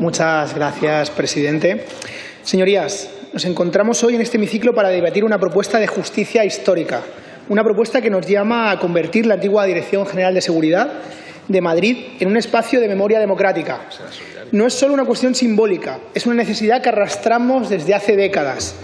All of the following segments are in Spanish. Muchas gracias, presidente. Señorías, nos encontramos hoy en este hemiciclo para debatir una propuesta de justicia histórica, una propuesta que nos llama a convertir la antigua Dirección General de Seguridad de Madrid en un espacio de memoria democrática. No es solo una cuestión simbólica, es una necesidad que arrastramos desde hace décadas.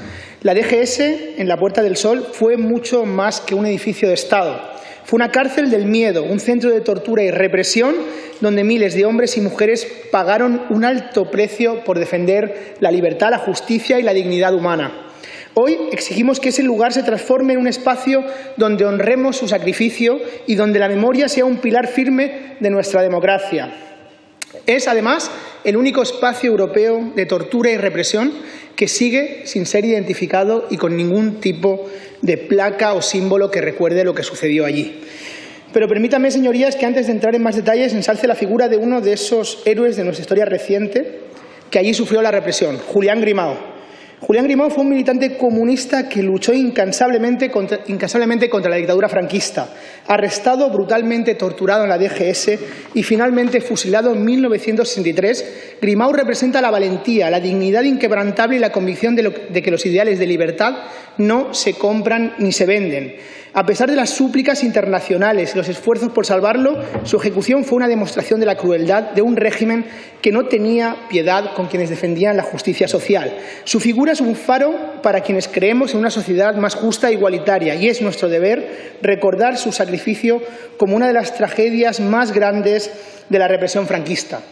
La DGS, en la Puerta del Sol, fue mucho más que un edificio de Estado. Fue una cárcel del miedo, un centro de tortura y represión donde miles de hombres y mujeres pagaron un alto precio por defender la libertad, la justicia y la dignidad humana. Hoy exigimos que ese lugar se transforme en un espacio donde honremos su sacrificio y donde la memoria sea un pilar firme de nuestra democracia. Es, además, el único espacio europeo de tortura y represión que sigue sin ser identificado y con ningún tipo de placa o símbolo que recuerde lo que sucedió allí. Pero permítanme, señorías, que antes de entrar en más detalles ensalce la figura de uno de esos héroes de nuestra historia reciente que allí sufrió la represión, Julián Grimau. Julián Grimau fue un militante comunista que luchó incansablemente contra la dictadura franquista, arrestado, brutalmente torturado en la DGS y finalmente fusilado en 1963. Grimau representa la valentía, la dignidad inquebrantable y la convicción de que los ideales de libertad no se compran ni se venden. A pesar de las súplicas internacionales y los esfuerzos por salvarlo, su ejecución fue una demostración de la crueldad de un régimen que no tenía piedad con quienes defendían la justicia social. Su figura es un faro para quienes creemos en una sociedad más justa e igualitaria, y es nuestro deber recordar su sacrificio como una de las tragedias más grandes de la represión franquista.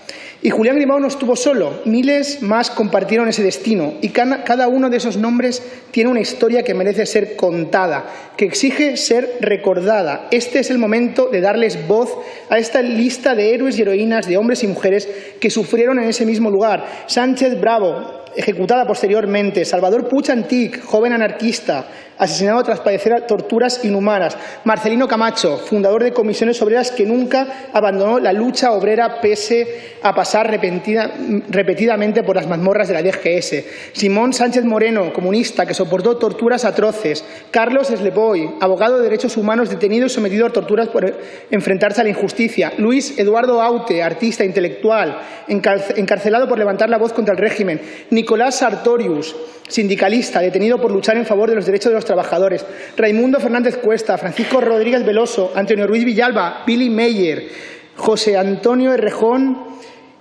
Y Julián Grimau no estuvo solo, miles más compartieron ese destino y cada uno de esos nombres tiene una historia que merece ser contada, que exige ser recordada. Este es el momento de darles voz a esta lista de héroes y heroínas, de hombres y mujeres que sufrieron en ese mismo lugar. Sánchez Bravo, ejecutada posteriormente; Salvador Puig Antic, joven anarquista, asesinado tras padecer torturas inhumanas; Marcelino Camacho, fundador de Comisiones Obreras, que nunca abandonó la lucha obrera pese a pasar repetidamente por las mazmorras de la DGS; Simón Sánchez Moreno, comunista, que soportó torturas atroces; Carlos Sleboy, abogado de derechos humanos, detenido y sometido a torturas por enfrentarse a la injusticia; Luis Eduardo Aute, artista intelectual, encarcelado por levantar la voz contra el régimen; Nicolás Sartorius, sindicalista, detenido por luchar en favor de los derechos de los trabajadores; Raimundo Fernández Cuesta, Francisco Rodríguez Veloso, Antonio Ruiz Villalba, Billy Meyer, José Antonio Herrejón,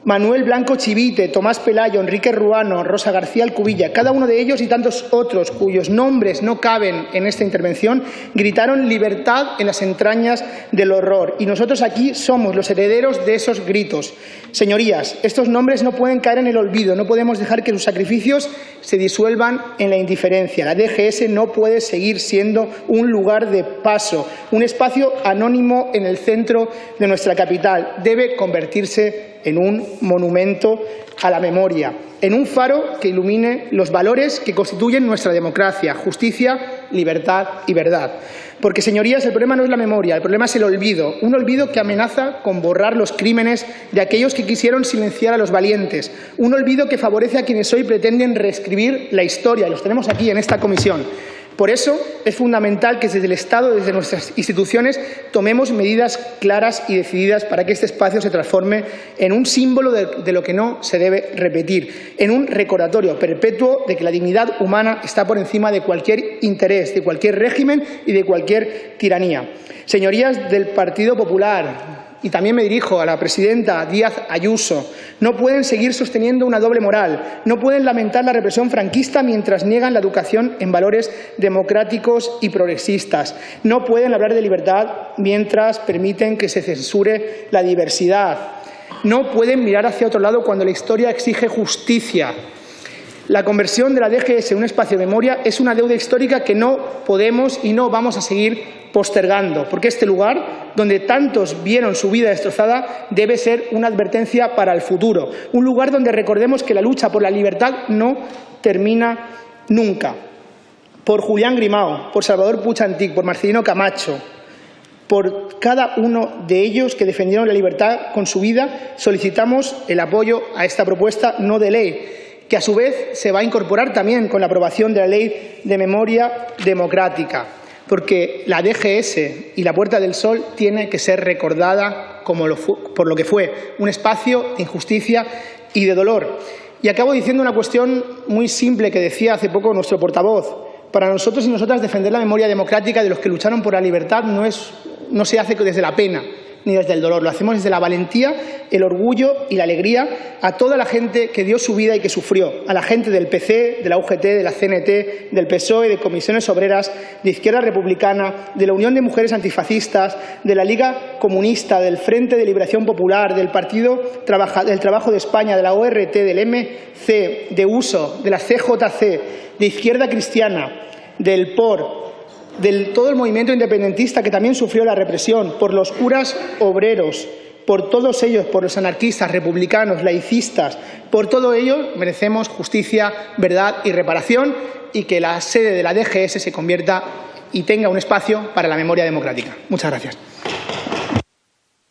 Manuel Blanco Chivite, Tomás Pelayo, Enrique Ruano, Rosa García Alcubilla. Cada uno de ellos y tantos otros cuyos nombres no caben en esta intervención gritaron libertad en las entrañas del horror, y nosotros aquí somos los herederos de esos gritos. Señorías, estos nombres no pueden caer en el olvido, no podemos dejar que sus sacrificios se disuelvan en la indiferencia. La DGS no puede seguir siendo un lugar de paso, un espacio anónimo en el centro de nuestra capital. Debe convertirse en un monumento a la memoria, en un faro que ilumine los valores que constituyen nuestra democracia: justicia, libertad y verdad. Porque, señorías, el problema no es la memoria, el problema es el olvido, un olvido que amenaza con borrar los crímenes de aquellos que quisieron silenciar a los valientes, un olvido que favorece a quienes hoy pretenden reescribir la historia, y los tenemos aquí en esta comisión. Por eso es fundamental que desde el Estado, desde nuestras instituciones, tomemos medidas claras y decididas para que este espacio se transforme en un símbolo de lo que no se debe repetir, en un recordatorio perpetuo de que la dignidad humana está por encima de cualquier interés, de cualquier régimen y de cualquier tiranía. Señorías del Partido Popular, y también me dirijo a la presidenta Díaz Ayuso, no pueden seguir sosteniendo una doble moral, no pueden lamentar la represión franquista mientras niegan la educación en valores democráticos y progresistas, no pueden hablar de libertad mientras permiten que se censure la diversidad, no pueden mirar hacia otro lado cuando la historia exige justicia. La conversión de la DGS en un espacio de memoria es una deuda histórica que no podemos y no vamos a seguir postergando, porque este lugar, donde tantos vieron su vida destrozada, debe ser una advertencia para el futuro, un lugar donde recordemos que la lucha por la libertad no termina nunca. Por Julián Grimau, por Salvador Puig Antic, por Marcelino Camacho, por cada uno de ellos que defendieron la libertad con su vida, solicitamos el apoyo a esta propuesta no de ley, que a su vez se va a incorporar también con la aprobación de la Ley de Memoria Democrática, porque la DGS y la Puerta del Sol tiene que ser recordada por lo que fue: un espacio de injusticia y de dolor. Y acabo diciendo una cuestión muy simple que decía hace poco nuestro portavoz. Para nosotros y nosotras defender la memoria democrática de los que lucharon por la libertad no se hace desde la pena ni desde el dolor. Lo hacemos desde la valentía, el orgullo y la alegría a toda la gente que dio su vida y que sufrió. A la gente del PC, de la UGT, de la CNT, del PSOE, de Comisiones Obreras, de Izquierda Republicana, de la Unión de Mujeres Antifascistas, de la Liga Comunista, del Frente de Liberación Popular, del Partido del Trabajo de España, de la ORT, del MC, de USO, de la CJC, de Izquierda Cristiana, del POR, de todo el movimiento independentista que también sufrió la represión, por los curas obreros, por todos ellos, por los anarquistas, republicanos, laicistas, por todo ello merecemos justicia, verdad y reparación, y que la sede de la DGS se convierta y tenga un espacio para la memoria democrática. Muchas gracias.